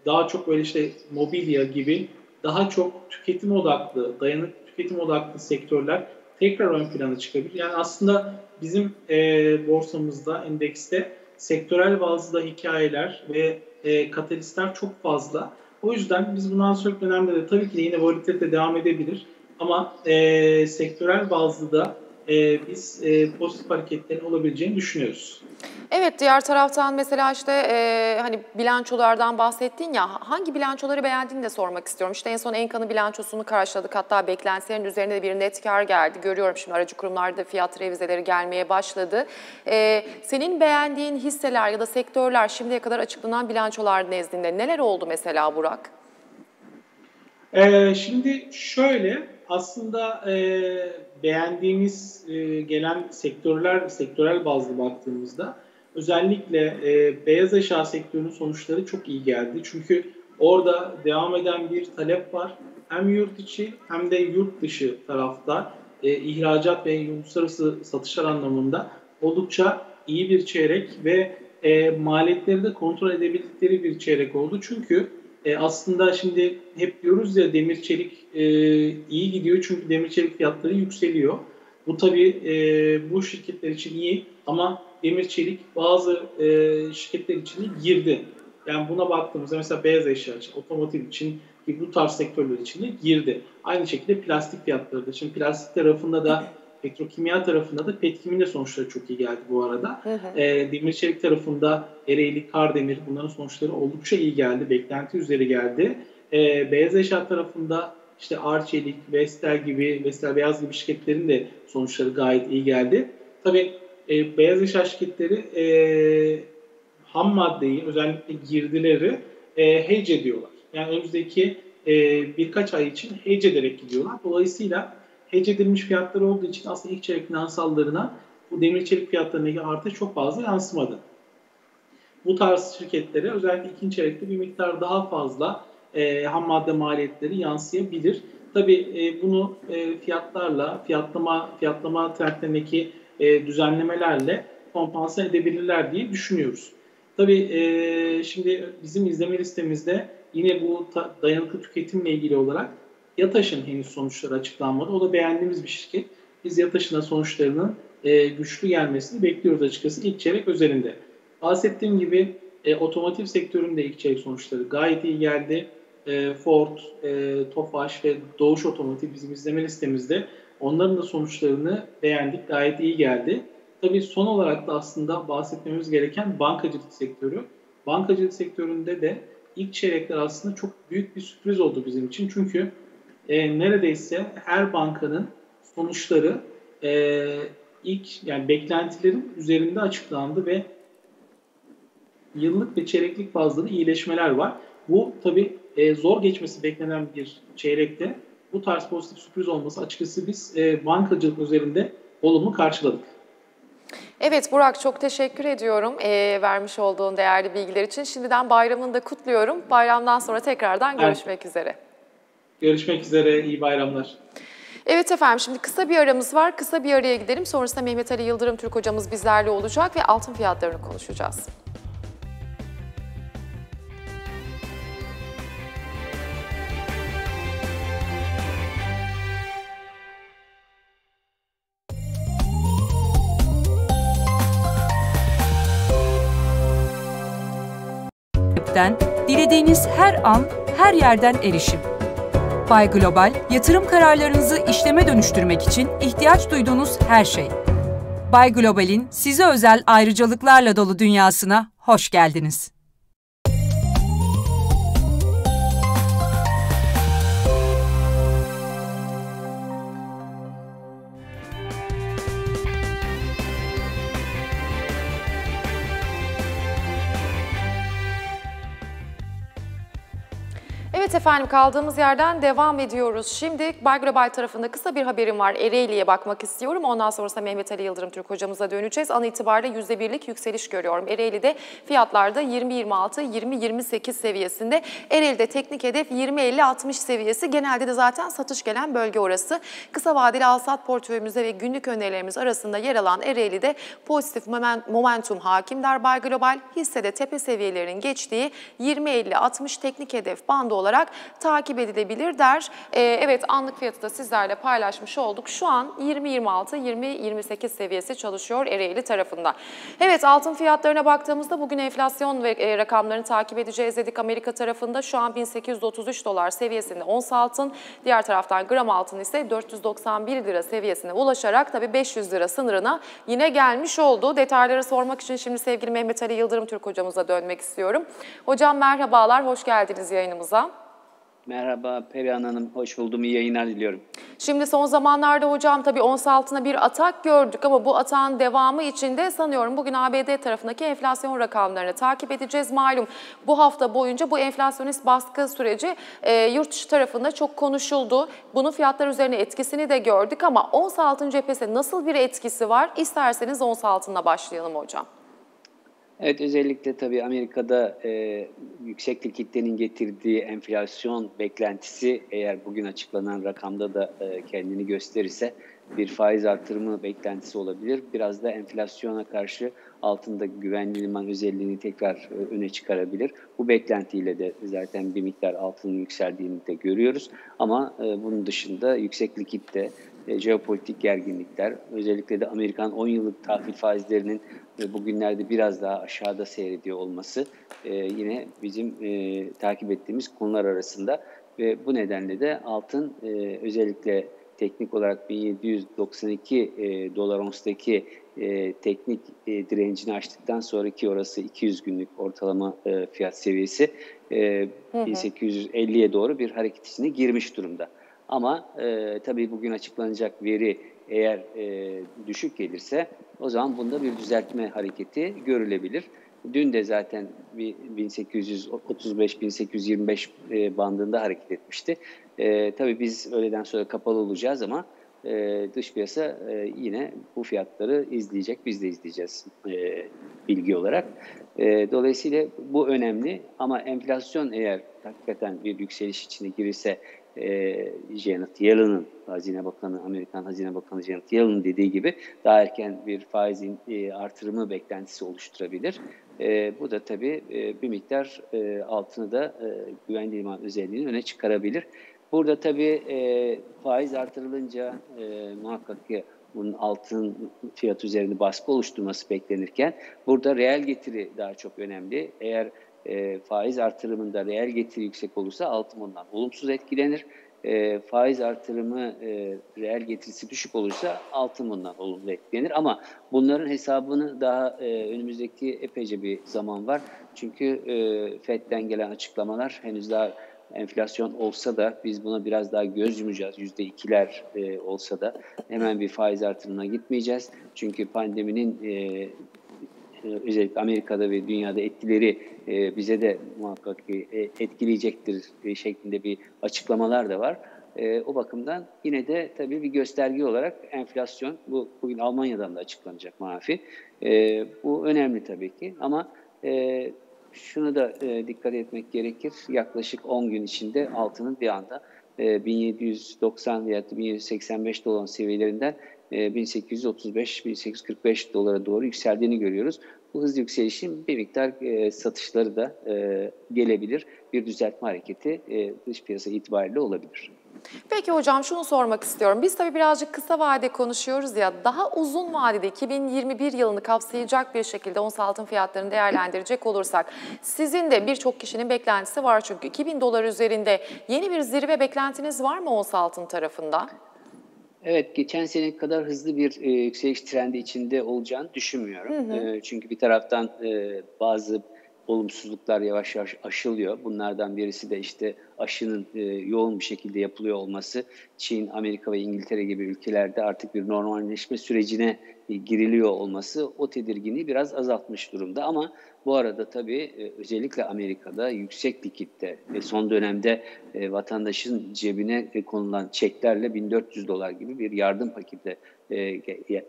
daha çok böyle işte mobilya gibi daha çok tüketim odaklı, dayanıklı tüketim odaklı sektörler tekrar ön plana çıkabilir. Yani aslında bizim e, borsamızda, endekste sektörel bazda hikayeler ve e, katalistler çok fazla. O yüzden biz bundan sonraki dönemde de tabii ki de yine volatilite devam edebilir. Ama e, sektörel bazlı da e, biz e, pozitif hareketlerin olabileceğini düşünüyoruz. Evet, diğer taraftan mesela işte e, hani bilançolardan bahsettin ya, hangi bilançoları beğendiğini de sormak istiyorum. İşte en son Enkan'ın bilançosunu karşıladık, hatta beklentilerin üzerinde bir net kar geldi. Görüyorum şimdi aracı kurumlarda fiyat revizeleri gelmeye başladı. E, senin beğendiğin hisseler ya da sektörler şimdiye kadar açıklanan bilançolar nezdinde neler oldu mesela Burak? E, şimdi şöyle... Aslında e, beğendiğimiz e, gelen sektörler, sektörel bazlı baktığımızda özellikle e, beyaz eşya sektörünün sonuçları çok iyi geldi. Çünkü orada devam eden bir talep var. Hem yurt içi hem de yurt dışı tarafta e, ihracat ve uluslararası satışlar anlamında oldukça iyi bir çeyrek ve e, maliyetleri de kontrol edebildikleri bir çeyrek oldu. Çünkü E aslında şimdi hep diyoruz ya, demir çelik e, iyi gidiyor çünkü demir çelik fiyatları yükseliyor. Bu tabii e, bu şirketler için iyi ama demir çelik bazı e, şirketler için de girdi. Yani buna baktığımızda mesela beyaz eşya için, otomotiv için ki bu tarz sektörler için de girdi. Aynı şekilde plastik fiyatları da. Şimdi plastik tarafında da, petrokimya tarafında da Petkim'in de sonuçları çok iyi geldi bu arada. Hı hı. E, demir çelik tarafında Ereğli, Kardemir, bunların sonuçları oldukça iyi geldi. Beklenti üzeri geldi. E, beyaz eşya tarafında işte Arçelik, Vestel gibi, Vestel Beyaz gibi şirketlerin de sonuçları gayet iyi geldi. Tabii e, beyaz eşya şirketleri e, ham maddeyi, özellikle girdileri e, hedge ediyorlar. Yani önümüzdeki e, birkaç ay için hedge ederek gidiyorlar. Dolayısıyla hedge edilmiş fiyatları olduğu için aslında ilk çeyrek finansallarına bu demir çelik fiyatlarındaki artış çok fazla yansımadı. Bu tarz şirketlere özellikle ikinci çeyrekte bir miktar daha fazla e, ham madde maliyetleri yansıyabilir. Tabii e, bunu e, fiyatlarla, fiyatlama fiyatlama trendlerindeki e, düzenlemelerle kompanse edebilirler diye düşünüyoruz. Tabii e, şimdi bizim izleme listemizde yine bu dayanıklı tüketimle ilgili olarak Yataş'ın henüz sonuçları açıklanmadı. O da beğendiğimiz bir şirket. Biz Yataş'ın sonuçlarının e, güçlü gelmesini bekliyoruz açıkçası ilk çeyrek özelinde. Bahsettiğim gibi e, otomotiv sektöründe ilk çeyrek sonuçları gayet iyi geldi. E, Ford, e, Tofaş ve Doğuş Otomotiv bizim izleme listemizde. Onların da sonuçlarını beğendik. Gayet iyi geldi. Tabii son olarak da aslında bahsetmemiz gereken bankacılık sektörü. Bankacılık sektöründe de ilk çeyrekler aslında çok büyük bir sürpriz oldu bizim için. Çünkü E, neredeyse her bankanın sonuçları e, ilk yani beklentilerin üzerinde açıklandı ve yıllık ve çeyreklik bazda da iyileşmeler var. Bu tabii e, zor geçmesi beklenen bir çeyrekte bu tarz pozitif sürpriz olması açıkçası biz e, bankacılık üzerinde olumlu karşıladık. Evet Burak, çok teşekkür ediyorum e, vermiş olduğun değerli bilgiler için. Şimdiden bayramını da kutluyorum. Bayramdan sonra tekrardan görüşmek evet. üzere. Görüşmek üzere, iyi bayramlar. Evet efendim, şimdi kısa bir aramız var. Kısa bir araya gidelim. Sonrasında Mehmet Ali Yıldırım Türk hocamız bizlerle olacak ve altın fiyatlarını konuşacağız. Dilediğiniz her an, her yerden erişim. Bay Global, yatırım kararlarınızı işleme dönüştürmek için ihtiyaç duyduğunuz her şey. Bay Global'in size özel ayrıcalıklarla dolu dünyasına hoş geldiniz. Evet efendim, kaldığımız yerden devam ediyoruz. Şimdi Bay Global tarafında kısa bir haberim var. Ereğli'ye bakmak istiyorum. Ondan sonrasında Mehmet Ali Yıldırım Türk hocamıza döneceğiz. An itibariyle yüzde birlik yükseliş görüyorum. Ereğli'de fiyatlarda yirmi yirmi altı, yirmi yirmi sekiz seviyesinde. Ereğli'de teknik hedef yirmi elli altmış seviyesi. Genelde de zaten satış gelen bölge orası. Kısa vadeli alsat portföyümüzde ve günlük önerilerimiz arasında yer alan Ereğli'de pozitif momentum hakimdir. Bay Global hissede tepe seviyelerinin geçtiği yirmi elli altmış teknik hedef bandı olarak takip edilebilir der. Ee, evet, anlık fiyatı da sizlerle paylaşmış olduk. Şu an yirmi yirmi altı, yirmi yirmi sekiz seviyesi çalışıyor Ereğli tarafında. Evet, altın fiyatlarına baktığımızda bugün enflasyon ve e, rakamlarını takip edeceğiz dedik. Amerika tarafında şu an bin sekiz yüz otuz üç dolar seviyesinde ons altın. Diğer taraftan gram altın ise dört yüz doksan bir lira seviyesine ulaşarak tabii beş yüz lira sınırına yine gelmiş oldu. Detayları sormak için şimdi sevgili Mehmet Ali Yıldırım Türk hocamıza dönmek istiyorum. Hocam merhabalar, hoş geldiniz yayınımıza. Merhaba Perihan Hanım, hoş buldum. İyi yayınlar diliyorum. Şimdi son zamanlarda hocam tabii ons altına bir atak gördük ama bu atağın devamı için de sanıyorum bugün A B D tarafındaki enflasyon rakamlarını takip edeceğiz. Malum bu hafta boyunca bu enflasyonist baskı süreci e, yurt dışı tarafında çok konuşuldu. Bunun fiyatlar üzerine etkisini de gördük ama ons altın cephesine nasıl bir etkisi var? İsterseniz ons altına başlayalım hocam. Evet, özellikle tabii Amerika'da e, yüksek likiditenin getirdiği enflasyon beklentisi eğer bugün açıklanan rakamda da e, kendini gösterirse bir faiz artırımı beklentisi olabilir. Biraz da enflasyona karşı altında güvenli liman özelliğini tekrar e, öne çıkarabilir. Bu beklentiyle de zaten bir miktar altının yükseldiğini de görüyoruz. Ama e, bunun dışında yüksek likidite, e, jeopolitik gerginlikler, özellikle de Amerikan on yıllık tahvil faizlerinin bugünlerde biraz daha aşağıda seyrediyor olması e, yine bizim e, takip ettiğimiz konular arasında ve bu nedenle de altın e, özellikle teknik olarak bin yedi yüz doksan iki e, dolar onstaki e, teknik e, direncini aştıktan sonraki orası iki yüz günlük ortalama e, fiyat seviyesi e, bin sekiz yüz elliye doğru bir hareket içine girmiş durumda. Ama e, tabii bugün açıklanacak veri eğer e, düşük gelirse o zaman bunda bir düzeltme hareketi görülebilir. Dün de zaten bin sekiz yüz otuz beş bin sekiz yüz yirmi beş e, bandında hareket etmişti. E, tabii biz öğleden sonra kapalı olacağız ama e, dış piyasa e, yine bu fiyatları izleyecek. Biz de izleyeceğiz e, bilgi olarak. E, dolayısıyla bu önemli ama enflasyon eğer hakikaten bir yükseliş içine girirse Ee, Janet Yellen'ın, Hazine Bakanı, Amerikan Hazine Bakanı Janet Yellen'ın dediği gibi daha erken bir faiz e, artırımı beklentisi oluşturabilir. E, bu da tabii e, bir miktar e, altını da e, güvenli liman özelliğini öne çıkarabilir. Burada tabii e, faiz artırılınca e, muhakkak ki bunun altın fiyat üzerinde baskı oluşturması beklenirken burada reel getiri daha çok önemli. Eğer E, faiz artırımında reel getiri yüksek olursa altın bundan olumsuz etkilenir. E, faiz artırımı e, reel getirisi düşük olursa altın bundan olumlu etkilenir. Ama bunların hesabını daha e, önümüzdeki epeyce bir zaman var. Çünkü e, F E D'den gelen açıklamalar henüz daha enflasyon olsa da biz buna biraz daha göz yumacağız. yüzde ikiler e, olsa da hemen bir faiz artırımına gitmeyeceğiz. Çünkü pandeminin e, özellikle Amerika'da ve dünyada etkileri bize de muhakkak ki etkileyecektir şeklinde bir açıklamalar da var. O bakımdan yine de tabii bir gösterge olarak enflasyon, bu bugün Almanya'dan da açıklanacak mafi. Bu önemli tabii ki ama şunu da dikkat etmek gerekir. Yaklaşık on gün içinde altının bir anda bin yedi yüz doksan veya bin yedi yüz seksen beş dolar seviyelerinden bin sekiz yüz otuz beş bin sekiz yüz kırk beş dolara doğru yükseldiğini görüyoruz. Bu hızlı yükselişin bir miktar satışları da gelebilir. Bir düzeltme hareketi dış piyasa itibariyle olabilir. Peki hocam şunu sormak istiyorum. Biz tabii birazcık kısa vade konuşuyoruz ya, daha uzun vadede iki bin yirmi bir yılını kapsayacak bir şekilde ons altın fiyatlarını değerlendirecek olursak sizin de birçok kişinin beklentisi var çünkü iki bin dolar üzerinde yeni bir zirve beklentiniz var mı ons altın tarafında? Evet, geçen sene kadar hızlı bir e, yükseliş trendi içinde olacağını düşünmüyorum. Hı hı. E, çünkü bir taraftan e, bazı olumsuzluklar yavaş yavaş aşılıyor. Bunlardan birisi de işte aşının e, yoğun bir şekilde yapılıyor olması. Çin, Amerika ve İngiltere gibi ülkelerde artık bir normalleşme sürecine e, giriliyor olması o tedirginliği biraz azaltmış durumda. Ama bu arada tabii e, özellikle Amerika'da yüksek likitte ve son dönemde e, vatandaşın cebine e, konulan çeklerle bin dört yüz dolar gibi bir yardım paketi e,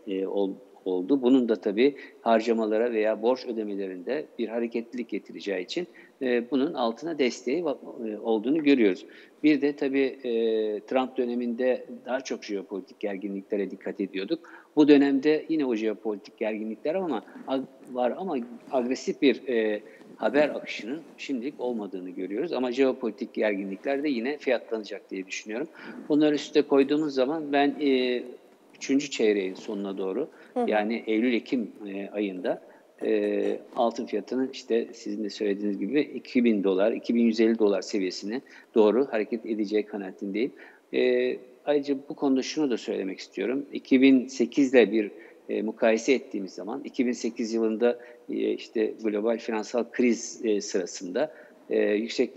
e, oldu. oldu. Bunun da tabii harcamalara veya borç ödemelerinde bir hareketlilik getireceği için e, bunun altına desteği e, olduğunu görüyoruz. Bir de tabii e, Trump döneminde daha çok jeopolitik gerginliklere dikkat ediyorduk. Bu dönemde yine o jeopolitik gerginlikler ama ag, var ama agresif bir e, haber akışının şimdilik olmadığını görüyoruz. Ama jeopolitik gerginlikler de yine fiyatlanacak diye düşünüyorum. Bunları üste koyduğumuz zaman ben e, üçüncü çeyreğin sonuna doğru, hı hı, yani Eylül-Ekim e, ayında e, altın fiyatının işte sizin de söylediğiniz gibi iki bin dolar, iki bin yüz elli dolar seviyesine doğru hareket edeceği kanaatindeyim. E, ayrıca bu konuda şunu da söylemek istiyorum. iki bin sekizle bir e, mukayese ettiğimiz zaman, iki bin sekiz yılında e, işte global finansal kriz e, sırasında e, yüksek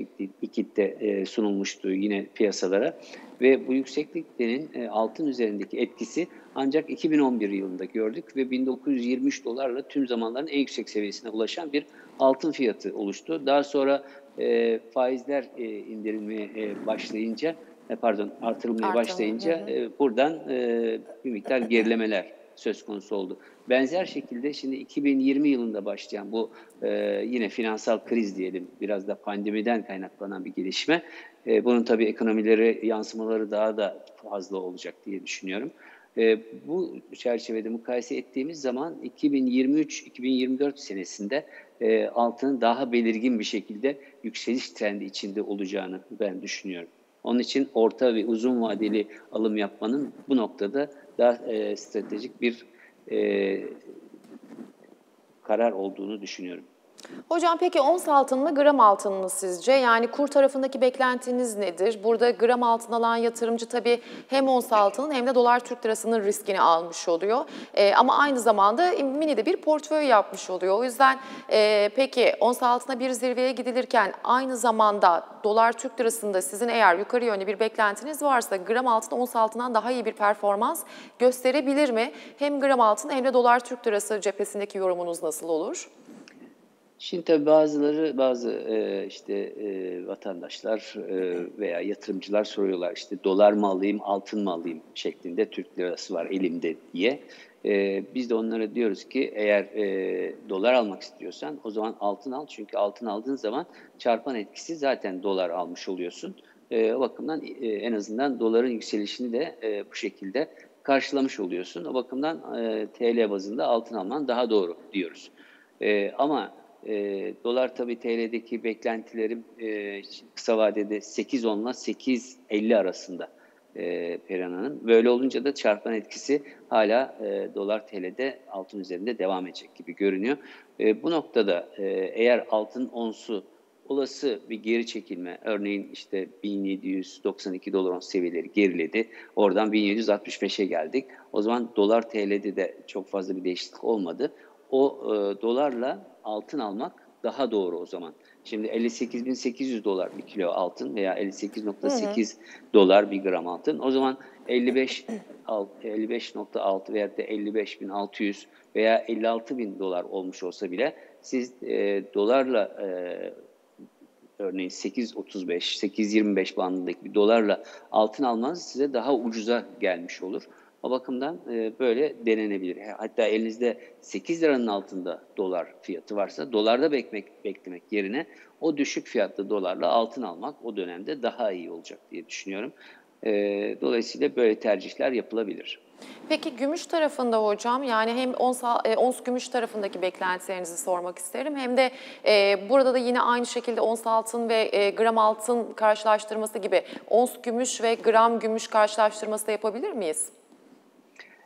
likitte e, sunulmuştu yine piyasalara. Ve bu yüksekliklerin e, altın üzerindeki etkisi ancak iki bin on bir yılında gördük ve bin dokuz yüz yirmi üç dolarla tüm zamanların en yüksek seviyesine ulaşan bir altın fiyatı oluştu. Daha sonra e, faizler e, indirilmeye e, başlayınca, e, pardon artırılmaya başlayınca e, buradan e, bir miktar gerilemeler söz konusu oldu. Benzer şekilde şimdi iki bin yirmi yılında başlayan bu e, yine finansal kriz diyelim, biraz da pandemiden kaynaklanan bir gelişme. E, bunun tabii ekonomileri, yansımaları daha da fazla olacak diye düşünüyorum. E, bu çerçevede mukayese ettiğimiz zaman iki bin yirmi üç iki bin yirmi dört senesinde e, altının daha belirgin bir şekilde yükseliş trendi içinde olacağını ben düşünüyorum. Onun için orta ve uzun vadeli alım yapmanın bu noktada daha e, stratejik bir e, karar olduğunu düşünüyorum. Hocam peki ons altın mı gram altın mı sizce? Yani kur tarafındaki beklentiniz nedir? Burada gram altın alan yatırımcı tabii hem ons altının hem de dolar Türk lirasının riskini almış oluyor. E, ama aynı zamanda mini de bir portföy yapmış oluyor. O yüzden e, peki ons altına bir zirveye gidilirken aynı zamanda dolar Türk lirasında sizin eğer yukarı yönlü bir beklentiniz varsa gram altın ons altından daha iyi bir performans gösterebilir mi? Hem gram altın hem de dolar Türk lirası cephesindeki yorumunuz nasıl olur? Şimdi tabii bazıları, bazı e, işte e, vatandaşlar e, veya yatırımcılar soruyorlar işte dolar mı alayım, altın mı alayım şeklinde, Türk lirası var elimde diye. E, biz de onlara diyoruz ki eğer e, dolar almak istiyorsan o zaman altın al. Çünkü altın aldığın zaman çarpan etkisi zaten dolar almış oluyorsun. E, o bakımdan e, en azından doların yükselişini de e, bu şekilde karşılamış oluyorsun. O bakımdan e, T L bazında altın alman daha doğru diyoruz. E, ama E, dolar tabii T L'deki beklentilerim e, kısa vadede sekiz on ile sekiz elli arasında e, Perihan Hanım. Böyle olunca da çarpan etkisi hala e, dolar T L'de altın üzerinde devam edecek gibi görünüyor. E, bu noktada e, eğer altın onsu olası bir geri çekilme, örneğin işte bin yedi yüz doksan iki dolar ons seviyeleri geriledi. Oradan bin yedi yüz altmış beşe geldik. O zaman dolar T L'de de çok fazla bir değişiklik olmadı. O e, dolarla altın almak daha doğru o zaman. Şimdi elli sekiz bin sekiz yüz dolar bir kilo altın veya elli sekiz nokta sekiz dolar bir gram altın. O zaman elli beş nokta altı veya da elli beş bin altı yüz veya elli altı bin dolar olmuş olsa bile siz e, dolarla e, örneğin sekiz otuz beş sekiz yirmi beş bandındaki bir dolarla altın almanız size daha ucuza gelmiş olur. O bakımdan böyle denenebilir. Hatta elinizde sekiz liranın altında dolar fiyatı varsa dolarda beklemek, beklemek yerine o düşük fiyatlı dolarla altın almak o dönemde daha iyi olacak diye düşünüyorum. Dolayısıyla böyle tercihler yapılabilir. Peki gümüş tarafında hocam, yani hem ons, ons gümüş tarafındaki beklentilerinizi sormak isterim. Hem de e, burada da yine aynı şekilde ons altın ve e, gram altın karşılaştırması gibi ons gümüş ve gram gümüş karşılaştırması da yapabilir miyiz?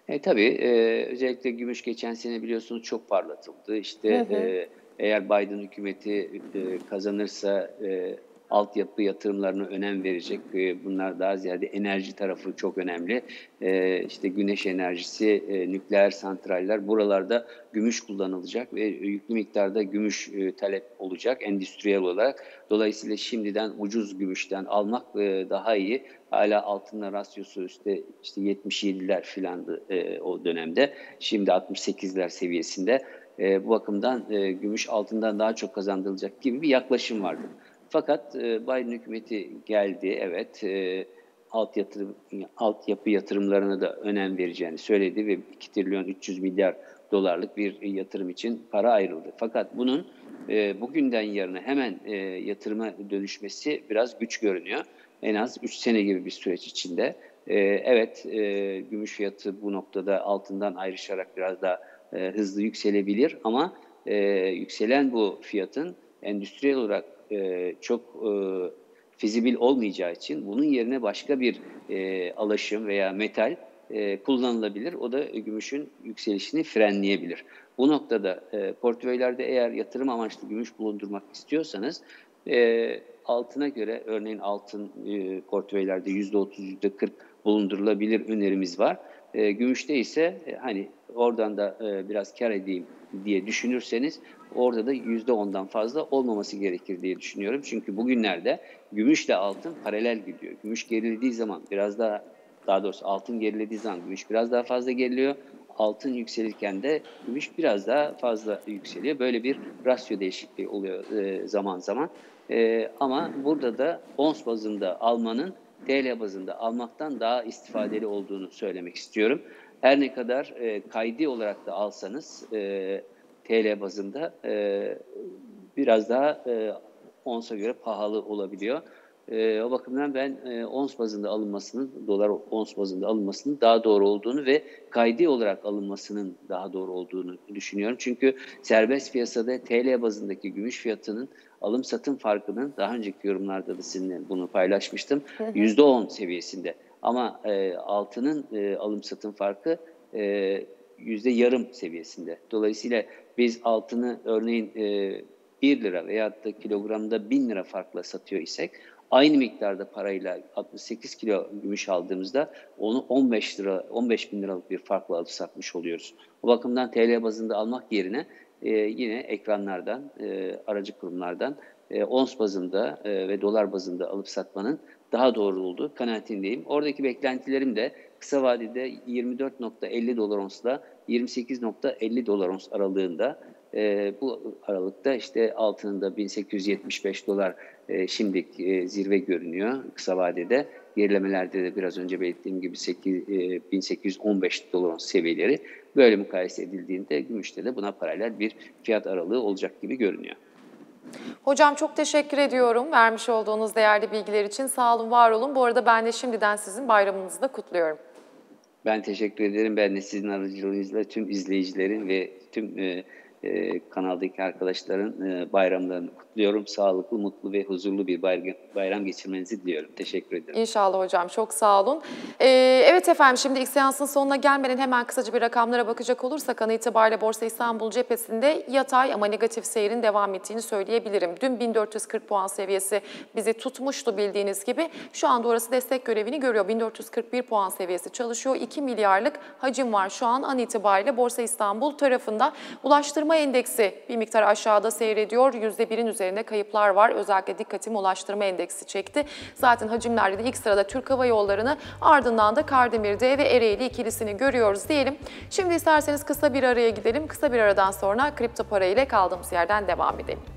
E, tabii e, özellikle gümüş geçen sene biliyorsunuz çok parlatıldı. İşte hı hı. E, eğer Biden hükümeti e, kazanırsa e, altyapı yatırımlarına önem verecek. Bunlar daha ziyade enerji tarafı çok önemli. İşte güneş enerjisi, nükleer santraller, buralarda gümüş kullanılacak ve yüklü miktarda gümüş talep olacak endüstriyel olarak. Dolayısıyla şimdiden ucuz gümüşten almak daha iyi. Hala altınla rasyosu işte, işte yetmiş yediler filandı o dönemde. Şimdi altmış sekizler seviyesinde. Bu bakımdan gümüş altından daha çok kazandırılacak gibi bir yaklaşım vardı. Fakat Biden hükümeti geldi, evet, alt yatırım, altyapı yatırımlarına da önem vereceğini söyledi ve iki trilyon üç yüz milyar dolarlık bir yatırım için para ayrıldı. Fakat bunun bugünden yarına hemen yatırıma dönüşmesi biraz güç görünüyor. En az üç sene gibi bir süreç içinde. Evet, gümüş fiyatı bu noktada altından ayrışarak biraz daha hızlı yükselebilir ama yükselen bu fiyatın endüstriyel olarak çok fizibil olmayacağı için bunun yerine başka bir alaşım veya metal kullanılabilir. O da gümüşün yükselişini frenleyebilir. Bu noktada portföylerde eğer yatırım amaçlı gümüş bulundurmak istiyorsanız altına göre, örneğin altın portföylerde yüzde otuz yüzde kırk bulundurulabilir önerimiz var. Gümüşte ise hani oradan da biraz kar edeyim diye düşünürseniz orada da yüzde ondan fazla olmaması gerekir diye düşünüyorum. Çünkü bugünlerde gümüşle altın paralel gidiyor. Gümüş gerilediği zaman biraz daha, daha doğrusu altın gerilediği zaman gümüş biraz daha fazla geriliyor. Altın yükselirken de gümüş biraz daha fazla yükseliyor. Böyle bir rasyo değişikliği oluyor zaman zaman. Ama burada da ons bazında almanın T L bazında almaktan daha istifadeli olduğunu söylemek istiyorum. Her ne kadar e, kaydi olarak da alsanız e, T L bazında e, biraz daha e, onsa göre pahalı olabiliyor. E, o bakımdan ben e, ons bazında alınmasının, dolar ons bazında alınmasının daha doğru olduğunu ve kaydi olarak alınmasının daha doğru olduğunu düşünüyorum. Çünkü serbest piyasada T L bazındaki gümüş fiyatının alım-satım farkının, daha önceki yorumlarda da sizinle bunu paylaşmıştım, yüzde on seviyesinde. Ama e, altının e, alım-satım farkı yüzde yarım seviyesinde. Dolayısıyla biz altını örneğin e, bir lira veyahut da kilogramda bin lira farkla satıyor isek, aynı miktarda parayla altmış sekiz kilo gümüş aldığımızda onu on beş lira, on beş bin liralık bir farkla alıp satmış oluyoruz. O bakımdan T L bazında almak yerine Ee, yine ekranlardan, e, aracı kurumlardan e, ons bazında e, ve dolar bazında alıp satmanın daha doğru olduğu kanaatindeyim. Oradaki beklentilerim de kısa vadede yirmi dört nokta elli dolar onsla yirmi sekiz nokta elli dolar ons aralığında. E, bu aralıkta işte altında bin sekiz yüz yetmiş beş dolar e, şimdilik e, zirve görünüyor kısa vadede. Gerilemelerde de biraz önce belirttiğim gibi bin sekiz yüz on beş dolar seviyeleri böyle mukayese edildiğinde gümüşte de buna paralel bir fiyat aralığı olacak gibi görünüyor. Hocam çok teşekkür ediyorum vermiş olduğunuz değerli bilgiler için. Sağ olun, var olun. Bu arada ben de şimdiden sizin bayramınızı da kutluyorum. Ben teşekkür ederim. Ben de sizin aracılığınızla tüm izleyicilerin ve tüm e, e, kanaldaki arkadaşların e, bayramlarını kutluyorum. Sağlıklı, mutlu ve huzurlu bir bayram, bayram geçirmenizi diliyorum. Teşekkür ederim. İnşallah hocam. Çok sağ olun. Ee, evet efendim, şimdi ilk seansın sonuna gelmeden hemen kısaca bir rakamlara bakacak olursak, an itibariyle Borsa İstanbul cephesinde yatay ama negatif seyrin devam ettiğini söyleyebilirim. Dün bin dört yüz kırk puan seviyesi bizi tutmuştu bildiğiniz gibi. Şu anda orası destek görevini görüyor. bin dört yüz kırk bir puan seviyesi çalışıyor. iki milyarlık hacim var şu an an itibariyle Borsa İstanbul tarafında. Ulaştırma endeksi bir miktar aşağıda seyrediyor. yüzde birin üzerinde. üzerinde kayıplar var. Özellikle dikkatimi ulaştırma endeksi çekti. Zaten hacimlerde de ilk sırada Türk Hava Yolları'nı, ardından da Kardemir'de ve Ereğli ikilisini görüyoruz diyelim. Şimdi isterseniz kısa bir araya gidelim. Kısa bir aradan sonra kripto para ile kaldığımız yerden devam edelim.